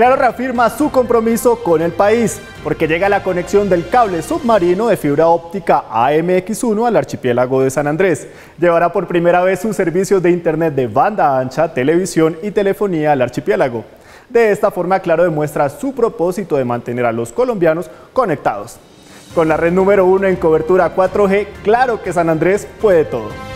Claro reafirma su compromiso con el país porque llega la conexión del cable submarino de fibra óptica AMX1 al archipiélago de San Andrés. Llevará por primera vez sus servicios de internet de banda ancha, televisión y telefonía al archipiélago. De esta forma, Claro demuestra su propósito de mantener a los colombianos conectados. Con la red número 1 en cobertura 4G, claro que San Andrés puede todo.